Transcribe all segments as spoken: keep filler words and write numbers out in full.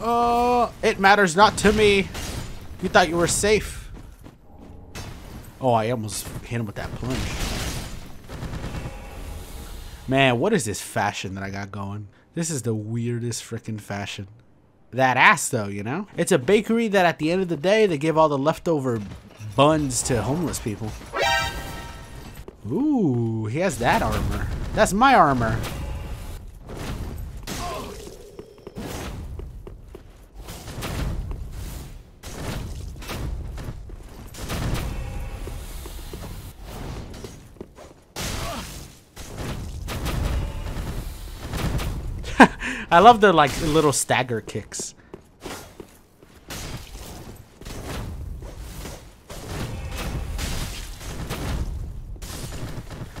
Uh, it matters not to me. You thought you were safe. Oh, I almost hit him with that plunge. Man, what is this fashion that I got going? This is the weirdest freaking fashion. That ass, though, you know? It's a bakery that at the end of the day, they give all the leftover buns to homeless people. Ooh, he has that armor. That's my armor. I love the like little stagger kicks.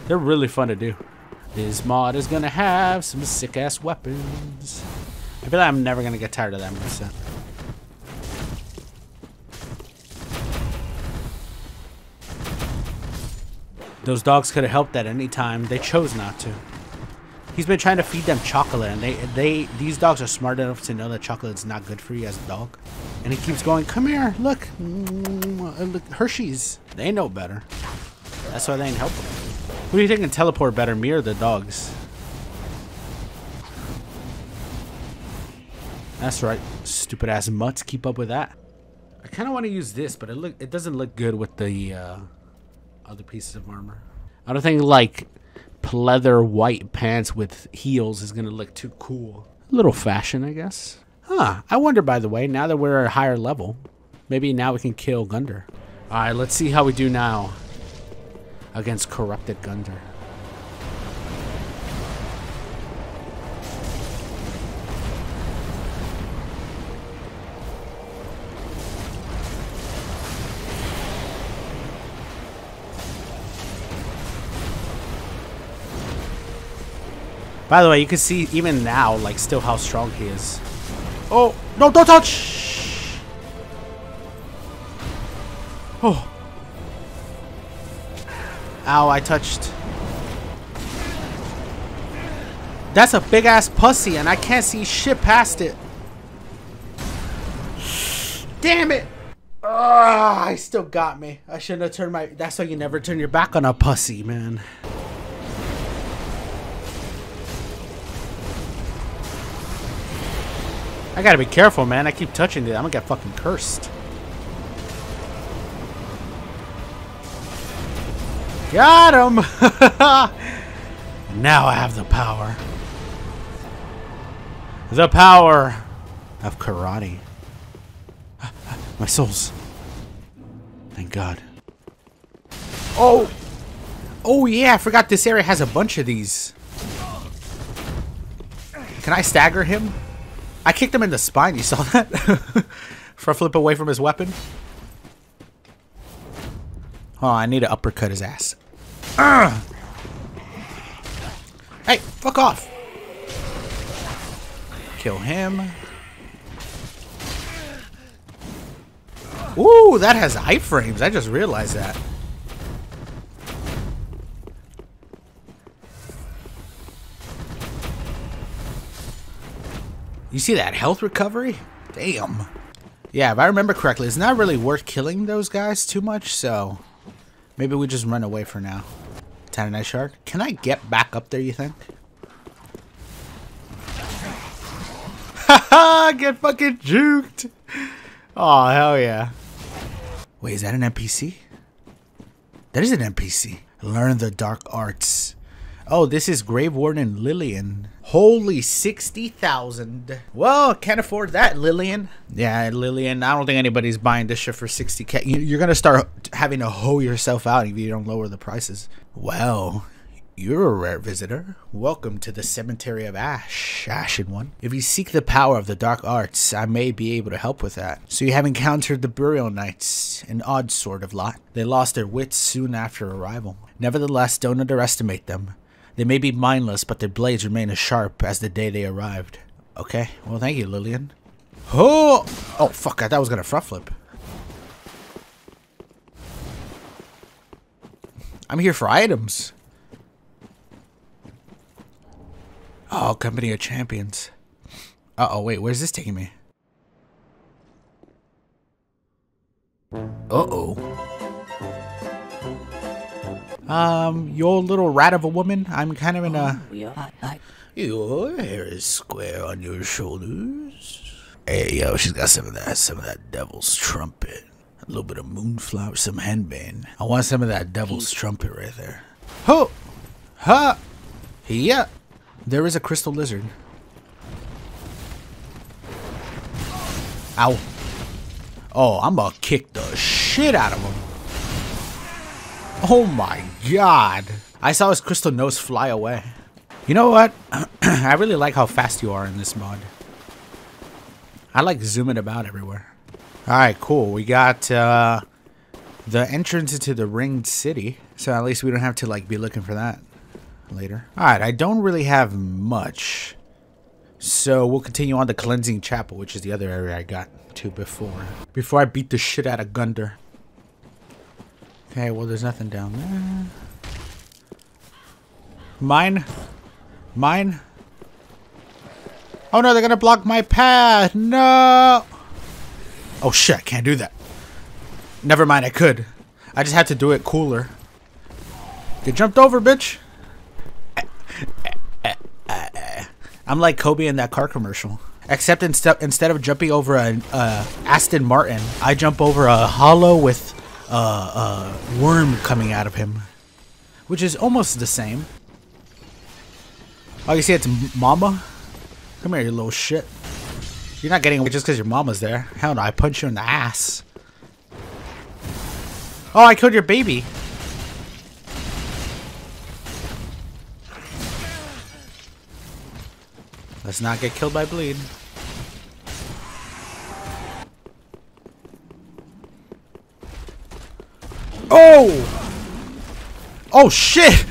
They're really fun to do. This mod is gonna have some sick ass weapons. I feel like I'm never gonna get tired of that moveset. Those dogs could have helped at any time. They chose not to. He's been trying to feed them chocolate, and they they these dogs are smart enough to know that chocolate's not good for you as a dog. And he keeps going, come here, look, look, Hershey's. They know better. That's why they ain't helping. Who do you think can teleport better, me or the dogs? That's right, stupid ass mutts. Keep up with that. I kind of want to use this, but it look it doesn't look good with the uh, other pieces of armor. I don't think like. Pleather white pants with heels is gonna look too cool. A little fashion, I guess. Huh. I wonder, by the way, now that we're at a higher level, maybe now we can kill Gundyr. Alright, let's see how we do now against Corrupted Gundyr. By the way, you can see even now, like, still how strong he is. Oh, no, don't touch! Oh. Ow, I touched. That's a big-ass pussy, and I can't see shit past it. Damn it! Ugh, he still got me. I shouldn't have turned my... That's why you never turn your back on a pussy, man. I gotta be careful, man. I keep touching it. I'm gonna get fucking cursed. Got him! Now I have the power. The power of karate. My souls. Thank God. Oh! Oh yeah, I forgot this area has a bunch of these. Can I stagger him? I kicked him in the spine, you saw that? For a flip away from his weapon. Oh, I need to uppercut his ass. Urgh! Hey, fuck off! Kill him. Ooh, that has iframes. I just realized that. You see that health recovery? Damn. Yeah, if I remember correctly, it's not really worth killing those guys too much, so maybe we just run away for now. Tiny Night Shark. Can I get back up there, you think? Haha, get fucking juked! Oh hell yeah. Wait, is that an N P C? That is an N P C. Learn the dark arts. Oh, this is Grave Warden Lillian. Holy sixty thousand. Well, can't afford that, Lillian. Yeah, Lillian, I don't think anybody's buying this shit for sixty K. You're going to start having to hoe yourself out if you don't lower the prices. Well, you're a rare visitor. Welcome to the Cemetery of Ash, Ashen One. If you seek the power of the dark arts, I may be able to help with that. So you have encountered the Burial Knights, an odd sort of lot. They lost their wits soon after arrival. Nevertheless, don't underestimate them. They may be mindless, but their blades remain as sharp as the day they arrived. Okay, well thank you, Lillian. Oh, oh fuck, I thought I was gonna front flip. I'm here for items. Oh, Company of Champions. Uh-oh, wait, where's this taking me? Uh-oh. Um, your little rat of a woman, I'm kind of in a... Your hair is square on your shoulders. Hey, yo, she's got some of that, some of that devil's trumpet. A little bit of moonflower, some handband. I want some of that devil's trumpet right there. Ho! Ha! Yeah! There is a crystal lizard. Ow. Oh, I'm gonna kick the shit out of him. Oh my god. I saw his crystal nose fly away. You know what? I really like how fast you are in this mod. I like zooming about everywhere. Alright, cool. We got uh, the entrance into the Ringed City. So at least we don't have to like be looking for that later. Alright, I don't really have much. So we'll continue on the Cleansing Chapel, which is the other area I got to before. Before I beat the shit out of Gundyr. Okay, well there's nothing down there. Mine? Mine? Oh no, they're gonna block my path! No! Oh shit, I can't do that. Never mind, I could. I just had to do it cooler. Get jumped over, bitch! I'm like Kobe in that car commercial. Except instead instead of jumping over an uh, Aston Martin, I jump over a hollow with a uh, uh, worm coming out of him. Which is almost the same. Oh, you see it's mama? Come here, you little shit. You're not getting away just because your mama's there. Hell no, I punch you in the ass. Oh, I killed your baby. Let's not get killed by bleed. Oh! Oh shit!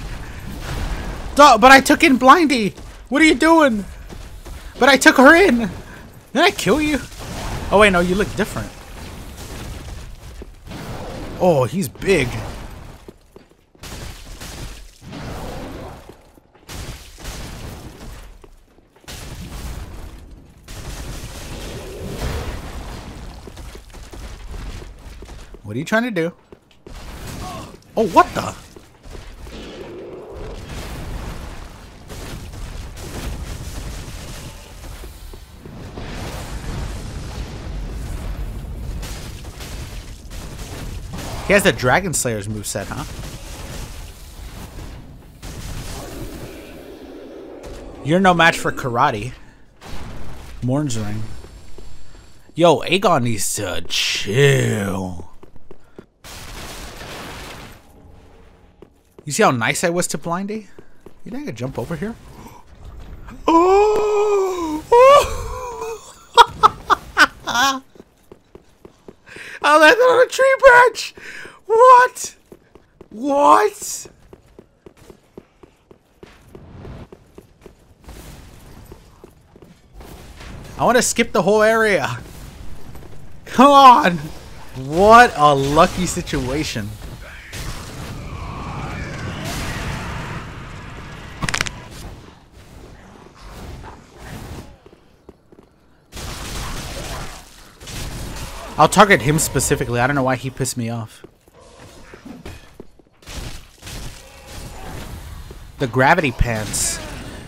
Duh, but I took in Blindy! What are you doing? But I took her in! Did I kill you? Oh wait, no, you look different. Oh, he's big. What are you trying to do? Oh, what the? He has the Dragon Slayer's moveset, huh? You're no match for karate. Mourn's Ring. Yo, Aegon needs to chill. You see how nice I was to Blindy? You think I could jump over here? Oh! Oh! I landed on a tree branch! What? What? I want to skip the whole area. Come on! What a lucky situation. I'll target him specifically. I don't know why he pissed me off. The gravity pants.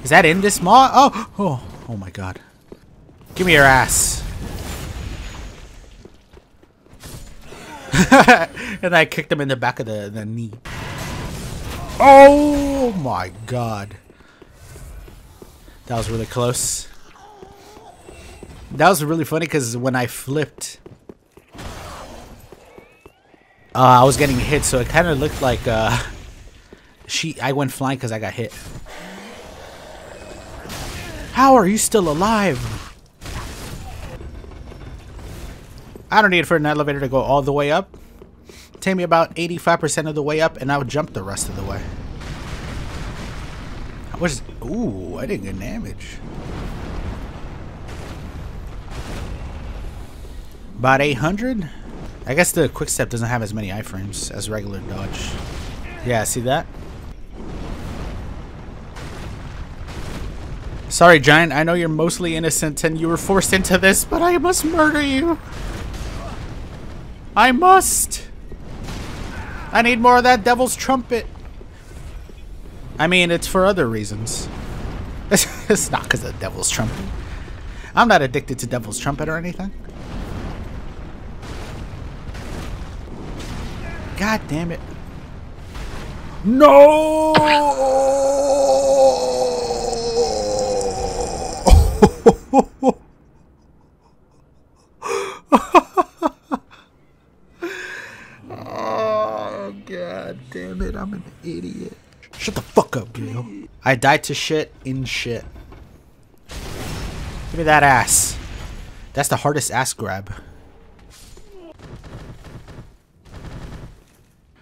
Is that in this mod? Oh, oh, oh my god. Give me your ass. And I kicked him in the back of the, the knee. Oh my god. That was really close. That was really funny because when I flipped... Uh, I was getting hit, so it kind of looked like uh, she. I went flying because I got hit. How are you still alive? I don't need for an elevator to go all the way up. Take me about eighty-five percent of the way up, and I'll jump the rest of the way. I was. Ooh, I didn't get damage. About eight hundred. I guess the Quick-Step doesn't have as many iframes as regular dodge. Yeah, see that? Sorry, Giant. I know you're mostly innocent and you were forced into this, but I must murder you. I must! I need more of that Devil's Trumpet! I mean, it's for other reasons. It's, it's not because of the Devil's Trumpet. I'm not addicted to Devil's Trumpet or anything. God damn it. No! Oh, God damn it, I'm an idiot. Shut the fuck up, Gail. I die to shit in shit. Give me that ass. That's the hardest ass grab.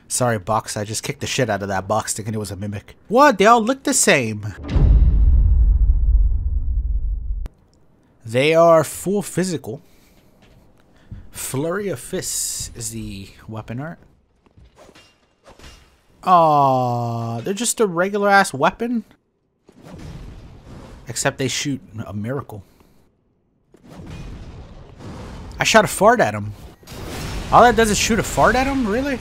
Sorry, box. I just kicked the shit out of that box thinking it was a mimic. What? They all look the same. They are full physical. Flurry of Fists is the weapon art. Aww, they're just a regular ass weapon. Except they shoot a miracle. I shot a fart at him. All that does is shoot a fart at him? Really?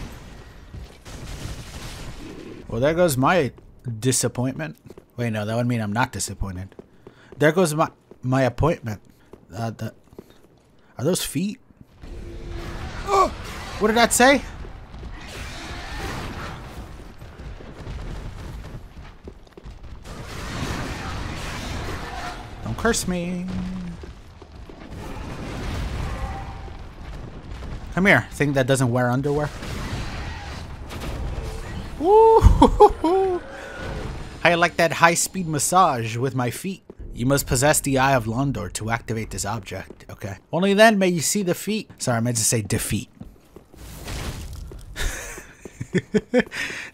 Well, there goes my disappointment. Wait, no, that would mean I'm not disappointed. There goes my my appointment. Uh, the, are those feet? Oh, what did that say? Don't curse me. Come here, thing that doesn't wear underwear. Ooh, hoo, hoo, hoo. I like that high-speed massage with my feet. You must possess the Eye of Londor to activate this object. Okay. Only then may you see the feet. Sorry, I meant to say defeat. Does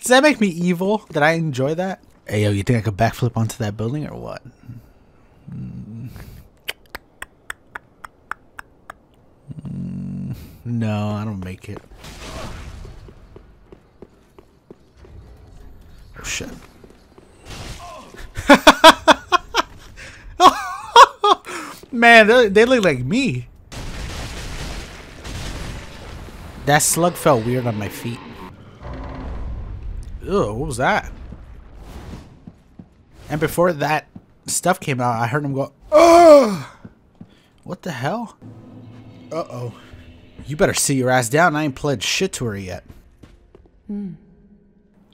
that make me evil? Did I enjoy that? Hey, yo, you think I could backflip onto that building or what? Mm. Mm. No, I don't make it. Oh, shit. Man, they, they look like me. That slug felt weird on my feet. Ew, what was that? And before that stuff came out, I heard him go, oh! What the hell? Uh-oh. You better sit your ass down. I ain't pledged shit to her yet. Hmm.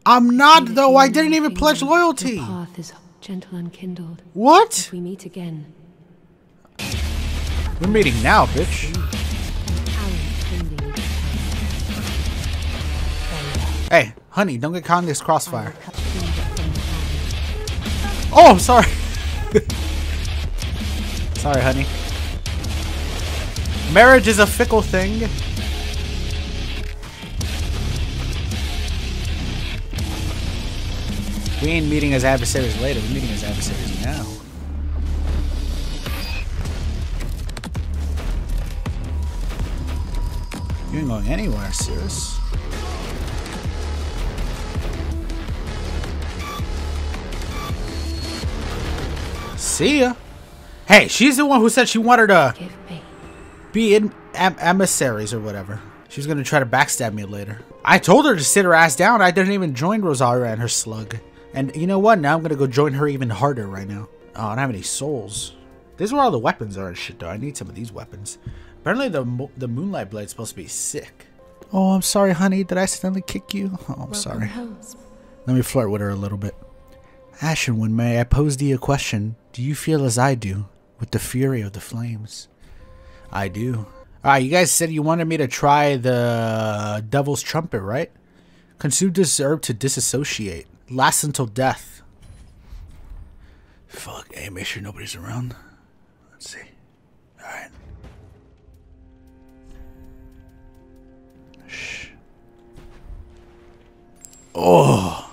I'm not, though. I didn't even pledge loyalty. Your path is gentle and kindled. What? If we meet again. We're meeting now, bitch. Hey, honey, don't get caught in this crossfire. Oh, I'm sorry. Sorry, honey. Marriage is a fickle thing. We ain't meeting as adversaries later, we're meeting as adversaries now. You ain't going anywhere, serious. See ya. Hey, she's the one who said she wanted to be in em emissaries or whatever. She's gonna try to backstab me later. I told her to sit her ass down. I didn't even join Rosaria and her slug. And you know what? Now I'm gonna go join her even harder right now. Oh, I don't have any souls. This is where all the weapons are and shit, though. I need some of these weapons. Apparently, the mo the Moonlight Blade is supposed to be sick. Oh, I'm sorry, honey. Did I accidentally kick you? Oh, I'm Welcome sorry. Home. Let me flirt with her a little bit. Ashenwind, may I pose thee a question? Do you feel as I do, with the fury of the flames? I do. Alright, you guys said you wanted me to try the Devil's Trumpet, right? Consume this herb to disassociate. Lasts until death. Fuck, hey, make sure nobody's around. Let's see. Alright. Shh. Oh!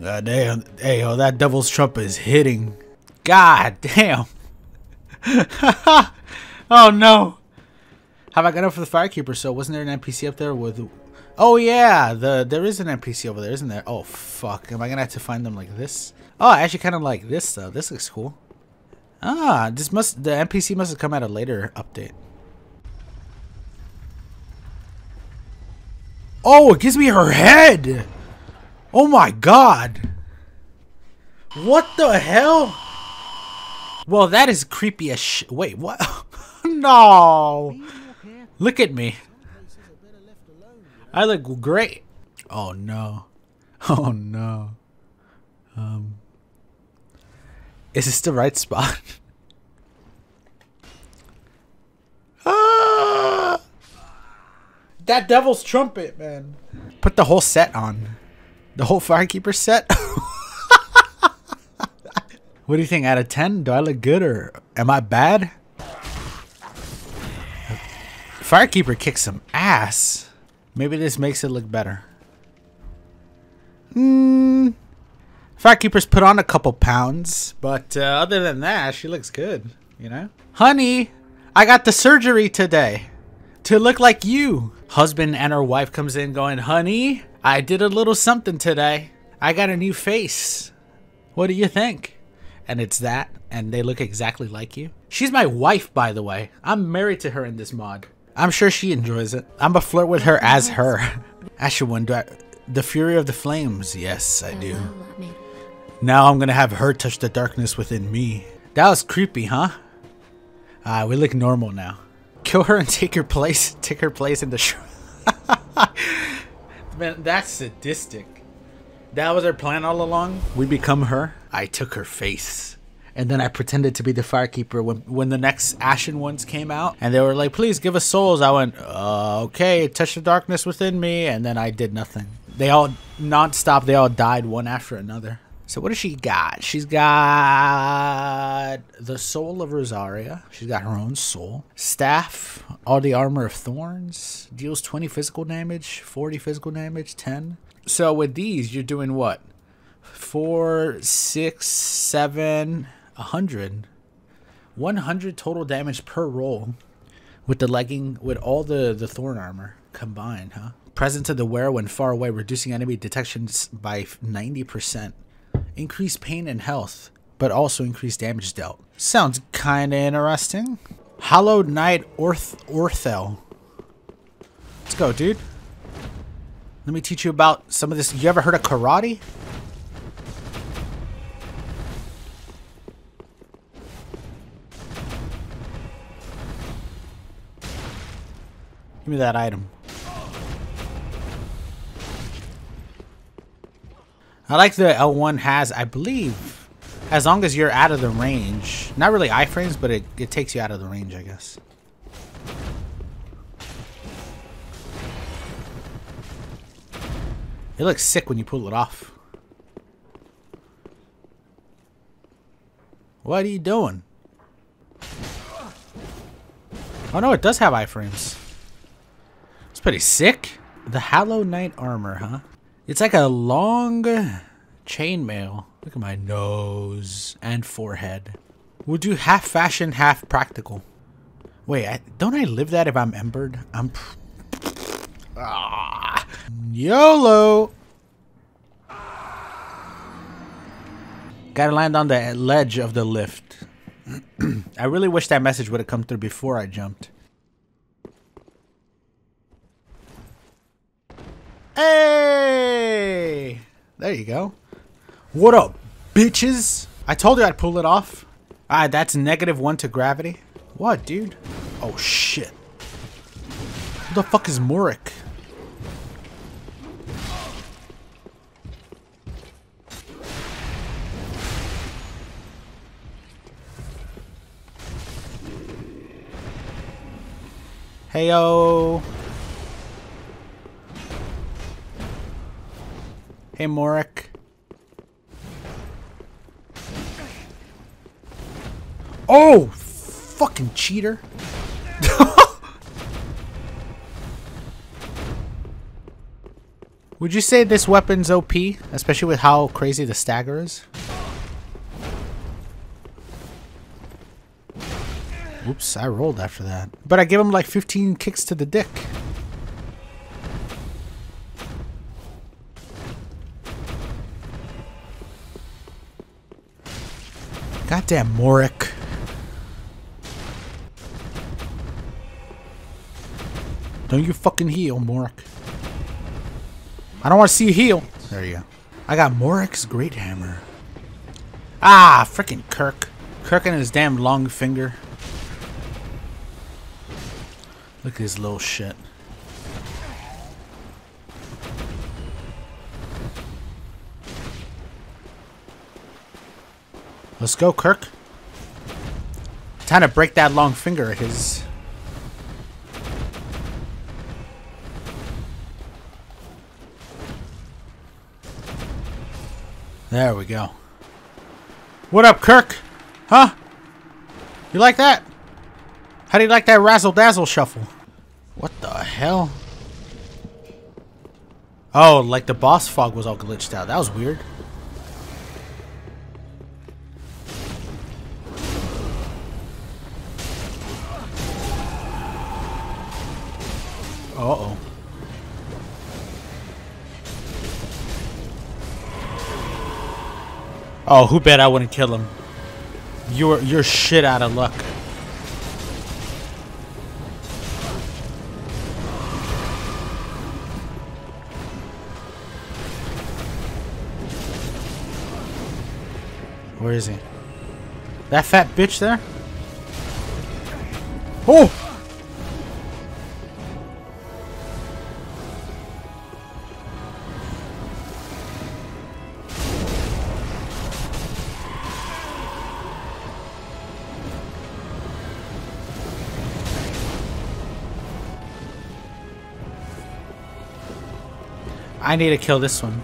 God damn. Hey, oh, that Devil's Trumpet is hitting. God damn! Haha! Oh no! How about I got up for the Firekeeper? So wasn't there an N P C up there with? Oh yeah, the there is an N P C over there, isn't there? Oh fuck! Am I gonna have to find them like this? Oh, I actually kind of like this though. This looks cool. Ah, this must the N P C must have come out a later update. Oh, it gives me her head. Oh my god. What the hell? Well, that is creepy as sh- Wait, what? No. Look at me. I look great. Oh no. Oh no. Um. Is this the right spot? Ah! That Devil's Trumpet, man. Put the whole set on. The whole Firekeeper set? What do you think? Out of ten? Do I look good or am I bad? Firekeeper kicks some ass. Maybe this makes it look better. Mm. Firekeeper's put on a couple pounds, but uh, other than that, she looks good, you know? Honey, I got the surgery today to look like you. Husband and her wife comes in going, honey, I did a little something today. I got a new face. What do you think? And it's that, and they look exactly like you. She's my wife, by the way. I'm married to her in this mod. I'm sure she enjoys it. I'm a flirt with her as her. Asher one, do I, the fury of the flames. Yes, I do. Now I'm gonna have her touch the darkness within me. That was creepy, huh? Ah, uh, we look normal now. Kill her and take her place. Take her place in the shrine. Man, that's sadistic. That was our plan all along. We become her. I took her face. And then I pretended to be the Firekeeper when, when the next Ashen ones came out. And they were like, please give us souls. I went, uh, okay, touch the darkness within me. And then I did nothing. They all, non-stop, they all died one after another. So what does she got? She's got the Soul of Rosaria. She's got her own soul. Staff, all the Armor of Thorns. Deals twenty physical damage, forty physical damage, ten. So with these, you're doing what? Four, six, seven, a hundred. One hundred total damage per roll with the legging, with all the, the thorn armor combined, huh? Presence of the wearer when far away, reducing enemy detections by ninety percent. Increased pain and health, but also increased damage dealt. Sounds kind of interesting. Hallowed Knight Orthel. Let's go, dude. Let me teach you about some of this. You ever heard of karate? Give me that item. I like the L one has, I believe, as long as you're out of the range. Not really iframes, but it, it takes you out of the range, I guess. It looks sick when you pull it off. What are you doing? Oh no, it does have iframes. It's pretty sick. The Hallow Knight armor, huh? It's like a long chainmail. Look at my nose and forehead. We'll do half fashion, half practical. Wait, I, don't I live that if I'm embered? I'm... Pr ah. YOLO! Gotta land on the ledge of the lift. I really wish that message would have come through before I jumped. Hey! There you go. What up, bitches? I told you I'd pull it off. Ah, that's negative one to gravity. What, dude? Oh, shit. Who the fuck is Morik? Heyo. Hey, Morik. Oh, fucking cheater. Would you say this weapon's O P, especially with how crazy the stagger is? Oops, I rolled after that. But I give him like fifteen kicks to the dick. Goddamn Morik. Don't you fucking heal, Morik. I don't want to see you heal. There you go. I got Morik's Great Hammer. Ah, freaking Kirk. Kirk and his damn long finger. Look at his little shit. Let's go, Kirk. Time to break that long finger of his. There we go. What up, Kirk? Huh? You like that? How do you like that razzle-dazzle shuffle? What the hell? Oh, like the boss fog was all glitched out. That was weird. Uh-oh. Oh, who bet I wouldn't kill him? You're, you're shit out of luck. Where is he? That fat bitch there? Oh! I need to kill this one.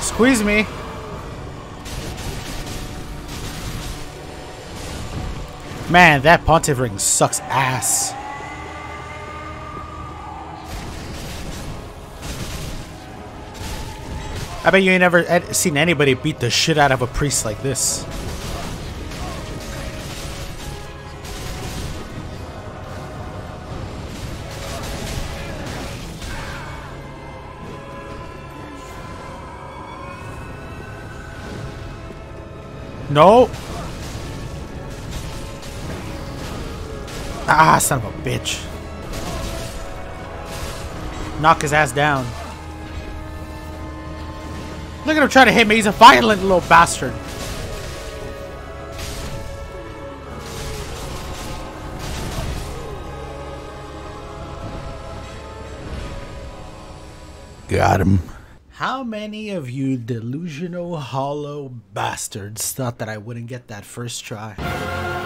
Squeeze me. Man, that pontiff ring sucks ass. I bet you ain't never seen anybody beat the shit out of a priest like this. No! Ah, son of a bitch. Knock his ass down. Look at him trying to hit me. He's a violent little bastard. Got him. How many of you delusional hollow bastards thought that I wouldn't get that first try?